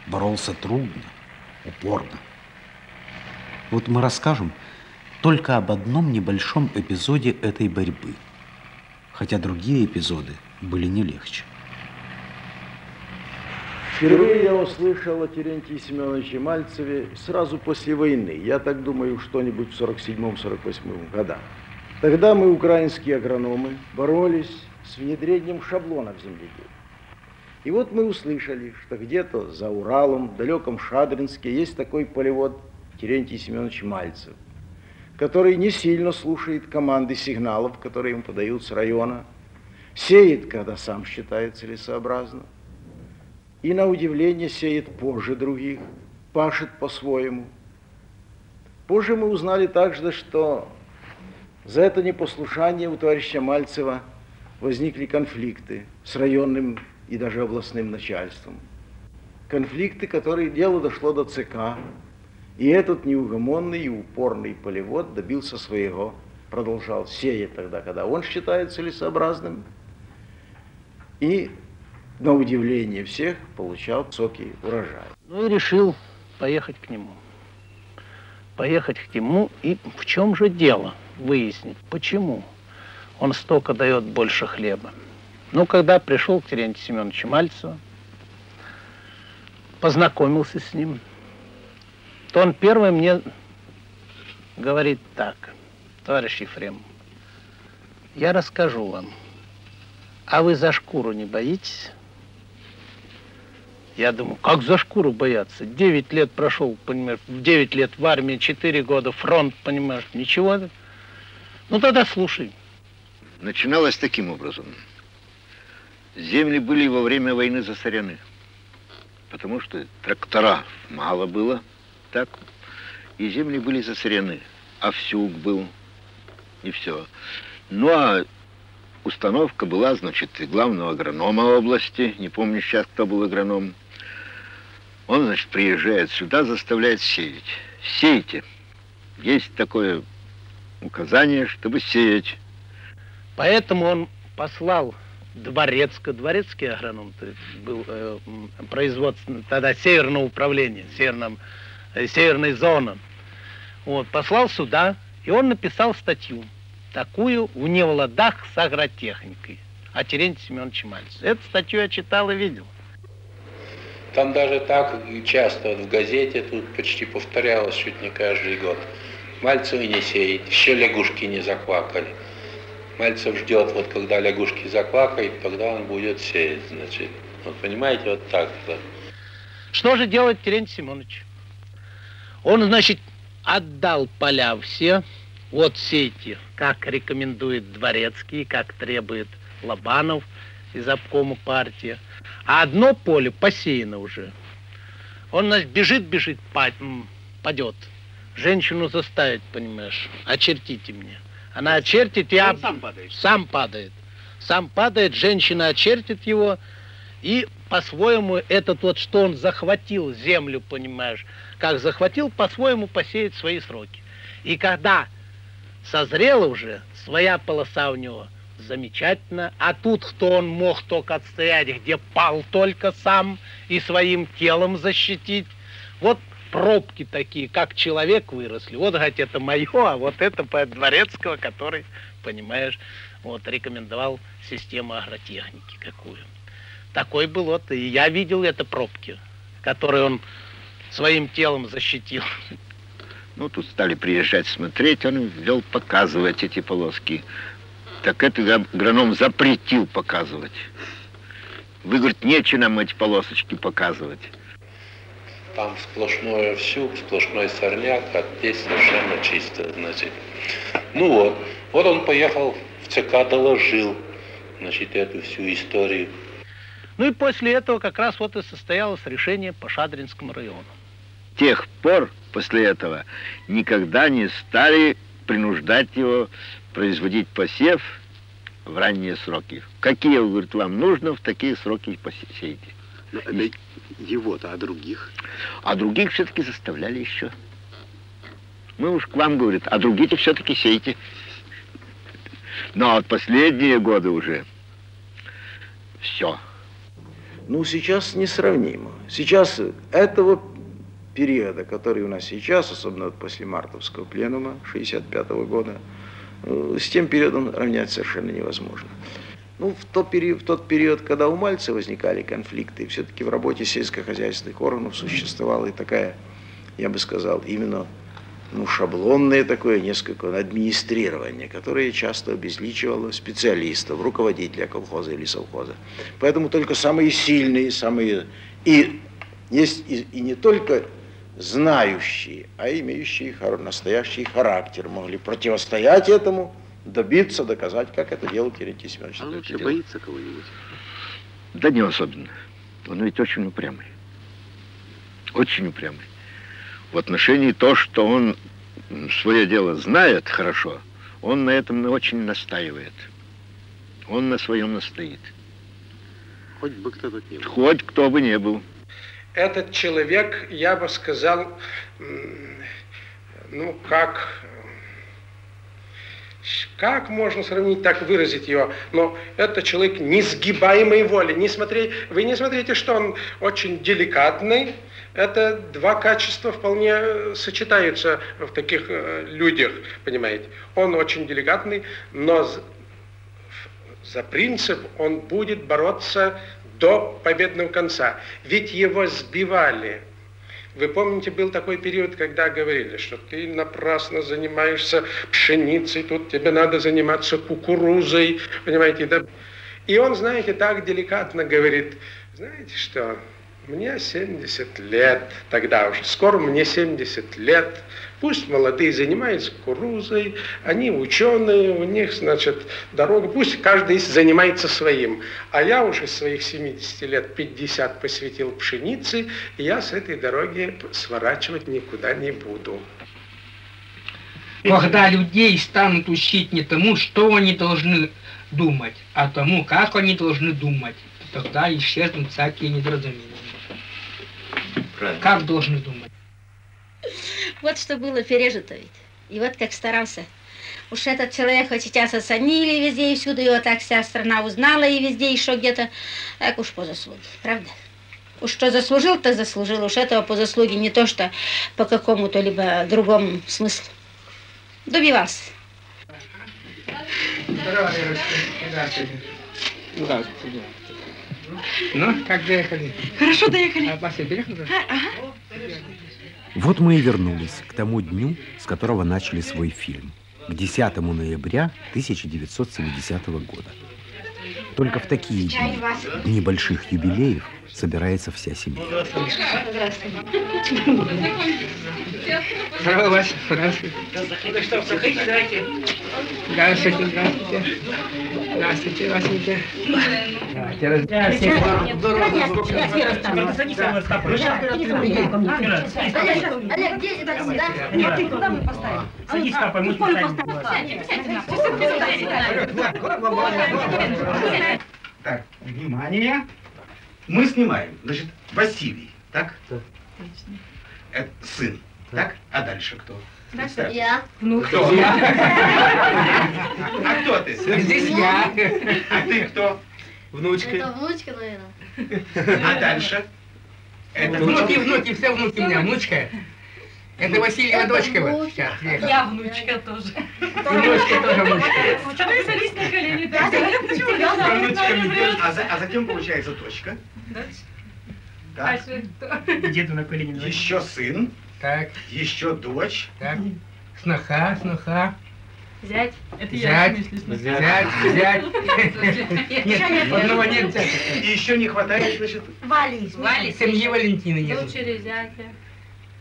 Боролся трудно, упорно. Вот мы расскажем только об одном небольшом эпизоде этой борьбы, хотя другие эпизоды были не легче. Впервые я услышал о Терентии Семеновиче Мальцеве сразу после войны, я так думаю, что-нибудь в 1947-1948 годах. Тогда мы, украинские агрономы, боролись с внедрением шаблонов земледелия. И вот мы услышали, что где-то за Уралом, в далеком Шадринске, есть такой полевод Терентий Семенович Мальцев, который не сильно слушает команды сигналов, которые ему подают с района, сеет, когда сам считает целесообразно, и, на удивление, сеет позже других, пашет по-своему. Позже мы узнали также, что за это непослушание у товарища Мальцева возникли конфликты с районным и даже областным начальством. Конфликты, которые дело дошло до ЦК, и этот неугомонный и упорный полевод добился своего, продолжал сеять тогда, когда он считает целесообразным, и, на удивление всех, получал высокий урожай. Ну и решил поехать к нему. Поехать к нему, и в чем же дело? Выяснить, почему он столько дает больше хлеба. Ну, когда пришел к Терентию Семеновичу Мальцеву, познакомился с ним, то он первый мне говорит так: товарищ Ефрем, я расскажу вам, а вы за шкуру не боитесь? Я думаю, как за шкуру бояться? 9 лет прошел, понимаешь, 9 лет в армии, 4 года, фронт, понимаешь, ничего. Ну тогда слушай. Начиналось таким образом. Земли были во время войны засорены, потому что трактора мало было, так, и земли были засорены. Овсюк был, и все. Ну а установка была, значит, главного агронома области, не помню сейчас, кто был агроном. Он, значит, приезжает сюда, заставляет сеять. Сейте. Есть такое указание, чтобы сеять. Поэтому он послал Дворецкого, Дворецкий агроном, то есть был производственный, тогда северное управление, северной зоны. Вот, послал сюда, и он написал статью такую в невладах с агротехникой о Терентии Семеновиче Мальцеве. Эту статью я читал и видел. Там даже так часто вот в газете тут почти повторялось чуть не каждый год. Мальцев не сеет, еще лягушки не заквакали. Мальцев ждет, вот когда лягушки заквакают, тогда он будет сеять, значит. Вот понимаете, вот так. Вот. Что же делает Терентий Семенович? Он, значит, отдал поля все, вот сети, как рекомендует Дворецкий, как требует Лобанов из обкома партии. А одно поле посеяно уже. Он, значит, бежит, падет. Женщину заставить, понимаешь, очертите мне. Она очертит, я... Он сам падает. Сам падает. Сам падает, женщина очертит его. И по-своему этот вот, что он захватил землю, понимаешь, как захватил, по-своему посеет свои сроки. И когда созрела уже, своя полоса у него замечательно. А тут, кто он мог только отстоять, где пал только сам и своим телом защитить. Вот пробки такие, как человек выросли. Вот, говорит, это мое, а вот это по Дворецкого, который, понимаешь, вот рекомендовал систему агротехники какую. Такой был вот, и я видел это пробки, которые он своим телом защитил. Ну, тут стали приезжать смотреть, он ввел показывать эти полоски. Так это агроном запретил показывать. Вы, говорит, нечего нам эти полосочки показывать. Там сплошное всюг, сплошной сорняк, а здесь совершенно чисто, значит. Ну вот, вот он поехал в ЦК, доложил, значит, эту всю историю. Ну и после этого как раз вот и состоялось решение по Шадринскому району. С тех пор, после этого, никогда не стали принуждать его производить посев в ранние сроки. Какие, говорит, вам нужно, в такие сроки посейте. Но это его-то, а других? А других все-таки заставляли еще. Мы уж к вам, говорит, а другие-то все-таки сейте. Но от последние годы уже все. Ну, сейчас несравнимо. Сейчас этого периода, который у нас сейчас, особенно после мартовского пленума 65-го года, с тем периодом равнять совершенно невозможно. Ну, в тот период, когда у Мальцева возникали конфликты, все-таки в работе сельскохозяйственных органов существовала и такая, я бы сказал, именно ну, шаблонное такое несколько администрирование, которое часто обезличивало специалистов, руководителя колхоза или совхоза. Поэтому только самые сильные, самые... И есть и не только знающие, а имеющие настоящий характер могли противостоять этому, добиться, доказать, как это делал Терентий Семенович. А он вообще боится кого-нибудь? Да не особенно. Он ведь очень упрямый. Очень упрямый. В отношении того, что он свое дело знает хорошо, он на этом очень настаивает. Он на своем настоит. Хоть бы кто тут не был. Хоть кто бы не был. Этот человек, я бы сказал, ну как можно сравнить, так выразить его? Но это человек несгибаемой воли. Вы не смотрите, что он очень деликатный. Это два качества вполне сочетаются в таких людях, понимаете. Он очень деликатный, но за принцип он будет бороться до победного конца. Ведь его сбивали. Вы помните, был такой период, когда говорили, что ты напрасно занимаешься пшеницей, тут тебе надо заниматься кукурузой, понимаете, да? И он, знаете, так деликатно говорит, знаете что, мне 70 лет, тогда уже, скоро мне 70 лет, пусть молодые занимаются кукурузой, они ученые, у них, значит, дорога, пусть каждый занимается своим. А я уже своих 70 лет 50 посвятил пшенице, и я с этой дороги сворачивать никуда не буду. когда людей станут учить не тому, что они должны думать, а тому, как они должны думать, тогда исчезнут всякие недоразумения. Правильно. Как должны думать? Вот что было пережито ведь. И вот как старался. Уж этот человек хоть сейчас осадили везде и всюду, его так вся страна узнала и везде еще где-то. Так уж по заслуге, правда? Уж что заслужил, то заслужил. Уж этого по заслуге, не то что по какому-то либо другому смыслу. Добивался. Ну, как доехали? Хорошо доехали. Вот мы и вернулись к тому дню, с которого начали свой фильм. К 10 ноября 1970 года. Только в такие дни, дни больших юбилеев, собирается вся семья. Так, внимание. Мы снимаем, значит, Василий, так? Да. Это сын, да. Так? А дальше кто? Дальше я. Внук. Кто? Я. А кто ты? Здесь я. А ты кто? Внучка. Это внучка, наверное. А дальше? Это внуки, внуки, все внуки у меня, внучка. Это Васильева Дочкова. Я внучка тоже. Внучка тоже внучка. Ну и садись на колени, да? А затем получается точка. Дальше. Деду на колени. Еще сын. Так. Еще дочь. Так. Сноха, сноха. Зять. Это я, в смысле, сноха. Зять, зять. Нет, одного нет зятя. И еще не хватает, значит? Вали. Вали. Семьи Валентины нет. Дочери, зятя.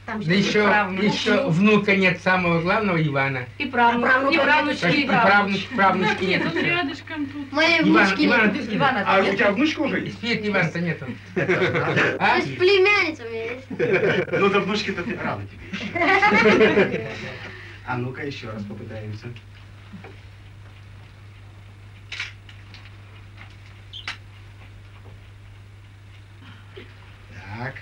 Да еще внука нет самого главного Ивана. И правнука. И правнучки. И правнучки нет. Он рядышком тут. Моей внучки нет. А у тебя внучка уже есть? Нет, Ивана-то нету. То есть племянница у меня есть. Ну, до внучки-то ты рада тебе. А ну-ка еще раз попытаемся. Так.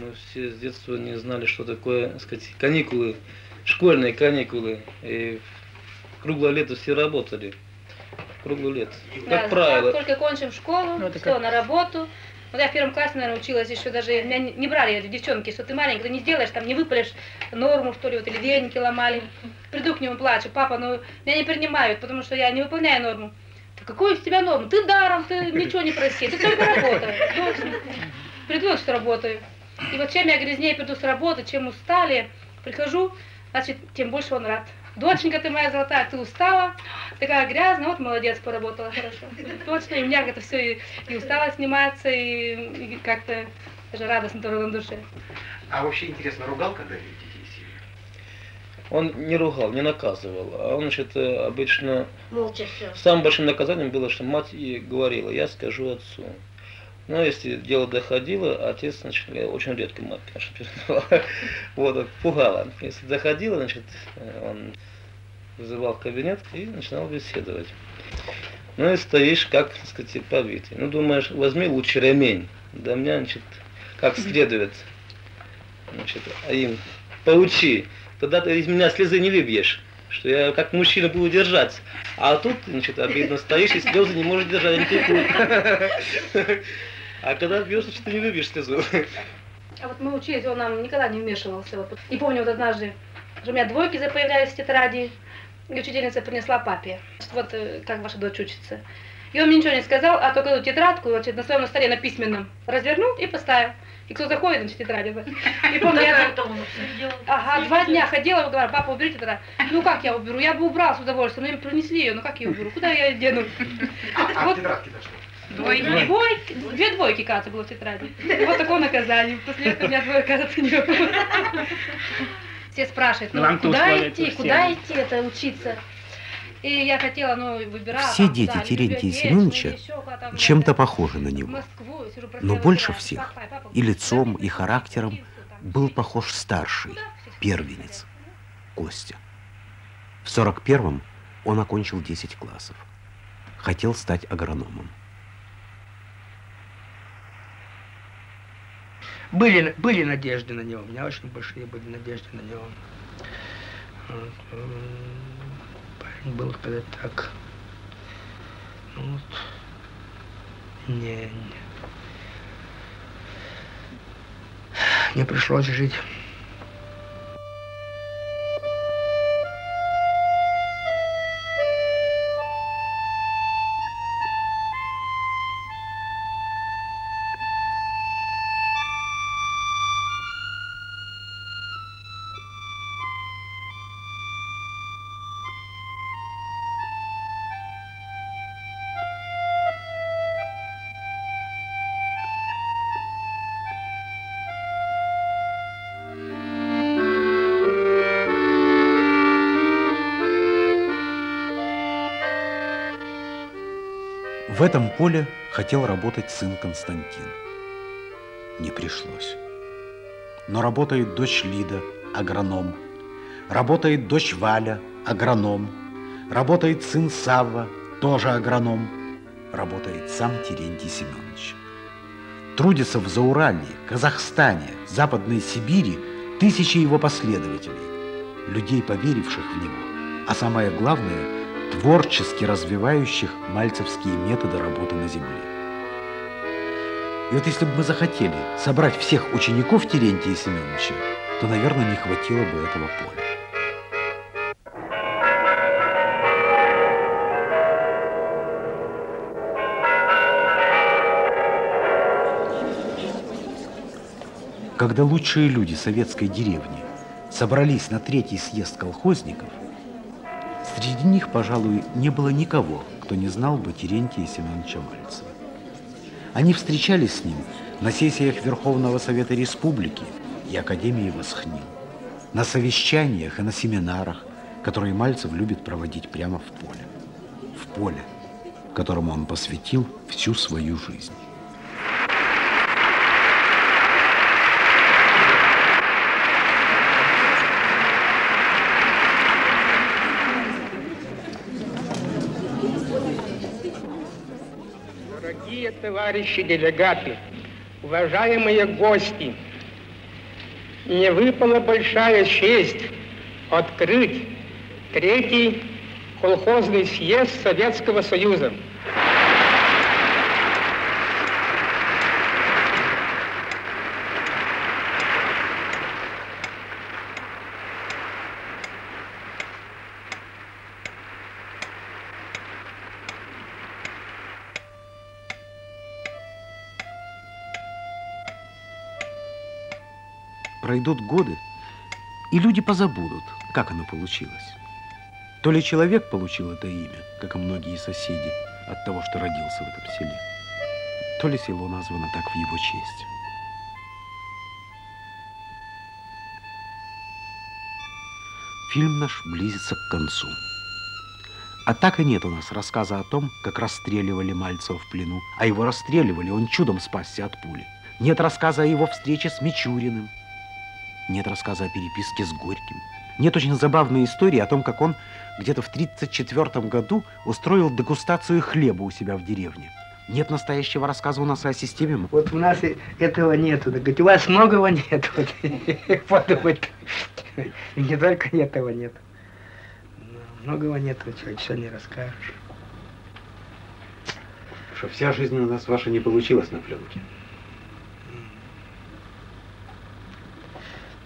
Мы все с детства не знали, что такое, так сказать, каникулы, школьные каникулы. И круглое лето все работали. Круглое лето. Да, как правило. Как только кончим школу, ну, что, как... на работу. Вот я в первом классе, наверное, училась еще даже, меня не брали девчонки, что ты маленькая, ты не сделаешь, там не выпалишь норму, что ли, вот, или веники ломали. Приду к нему, плачу, папа, ну, меня не принимают, потому что я не выполняю норму. Какую из тебя норму? Ты даром, ты ничего не проси, ты только работаешь. Приду, что работаю. И вот чем я грязнее приду с работы, чем устали, прихожу, значит, тем больше он рад. Доченька ты моя золотая, ты устала, такая грязная, вот молодец, поработала хорошо. Точно, и у меня это все и устала сниматься, и как-то даже радостно тоже на душе. А вообще интересно, ругал когда-нибудь детей сильно? Он не ругал, не наказывал, а он, значит, обычно... Молча все. Самым большим наказанием было, что мать и говорила, я скажу отцу. Но если дело доходило, отец, значит, очень редко мать, конечно, передавала, вот, пугала. Если доходило, значит, он вызывал в кабинет и начинал беседовать. Ну и стоишь, как, так сказать, побитый. Ну, думаешь, возьми лучше ремень, да меня, значит, как следует, значит, а им поучи, тогда ты из меня слезы не выбьешь. Что я как мужчина буду держать. А тут, значит, обидно стоишь и слезы не можешь держать, они текут. А когда бьешь, значит, ты не любишь слезу. А вот мы учились, он нам никогда не вмешивался. Вот. И помню, вот однажды у меня двойки появлялись в тетради, и учительница принесла папе. Вот как ваша дочь учится. И он мне ничего не сказал, а только эту тетрадку, значит, на своем столе на письменном развернул и поставил. И кто заходит, значит, тетради. И помню, я ага, 2 дня ходила, говорю, папа, убери тетрадь. Ну как я уберу? Я бы убрал с удовольствием, но им принесли ее, ну как я уберу? Куда я ее дену? А тетрадки даже? Двойки. 2 двойки, кажется, было в тетради. Вот такое наказание. После этого у меня двое, кажется, не было. Все спрашивают, ну куда идти, это учиться? И я хотела, но выбирала. Все дети Терентия Семеновича чем-то похожи на него. Но больше всех и лицом, и характером был похож старший, первенец, Костя. В 41-м он окончил 10 классов. Хотел стать агрономом. Были надежды на него, у меня очень большие были надежды на него. Вот. Парень был когда так, ну вот, не пришлось жить. В этом поле хотел работать сын Константин. Не пришлось. Но работает дочь Лида, агроном. Работает дочь Валя, агроном. Работает сын Савва, тоже агроном. Работает сам Терентий Семенович. Трудятся в Зауралье, Казахстане, Западной Сибири тысячи его последователей, людей, поверивших в него, а самое главное – творчески развивающих мальцевские методы работы на земле. И вот если бы мы захотели собрать всех учеников Терентия Семеновича, то, наверное, не хватило бы этого поля. Когда лучшие люди советской деревни собрались на 3-й съезд колхозников, среди них, пожалуй, не было никого, кто не знал бы Терентия Семеновича Мальцева. Они встречались с ним на сессиях Верховного Совета Республики и Академии Восхнил, на совещаниях и на семинарах, которые Мальцев любит проводить прямо в поле. В поле, которому он посвятил всю свою жизнь. Товарищи делегаты, уважаемые гости, мне выпала большая честь открыть 3-й колхозный съезд Советского Союза. Пройдут годы, и люди позабудут, как оно получилось. То ли человек получил это имя, как и многие соседи, от того, что родился в этом селе, то ли село названо так в его честь. Фильм наш близится к концу. А так и нет у нас рассказа о том, как расстреливали Мальцева в плену, а его расстреливали, он чудом спасся от пули. Нет рассказа о его встрече с Мичуриным. Нет рассказа о переписке с Горьким. Нет очень забавной истории о том, как он где-то в 1934 году устроил дегустацию хлеба у себя в деревне. Нет настоящего рассказа у нас о системе. Вот у нас этого нету. Да, говорит, у вас многого нет. Подумать. Не только этого нет. Многого нет, человек, все не расскажешь. Что вся жизнь у нас ваша не получилась на пленке.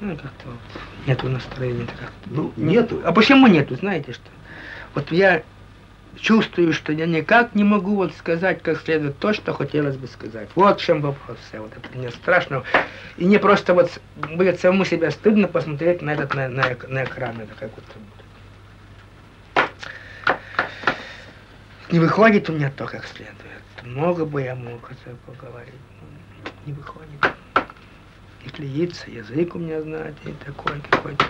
Ну, как-то вот нету настроения. Ну, нету. А почему нету, знаете что? Вот я чувствую, что я никак не могу вот сказать как следует то, что хотелось бы сказать. Вот в чем вопрос. Вот это мне страшно. И мне просто вот будет самому себя стыдно посмотреть на этот, на экран. Это как вот... Не выходит у меня то, как следует. Много бы я мог это поговорить. Не выходит. И клеится, язык у меня, знаете, такой какой-то.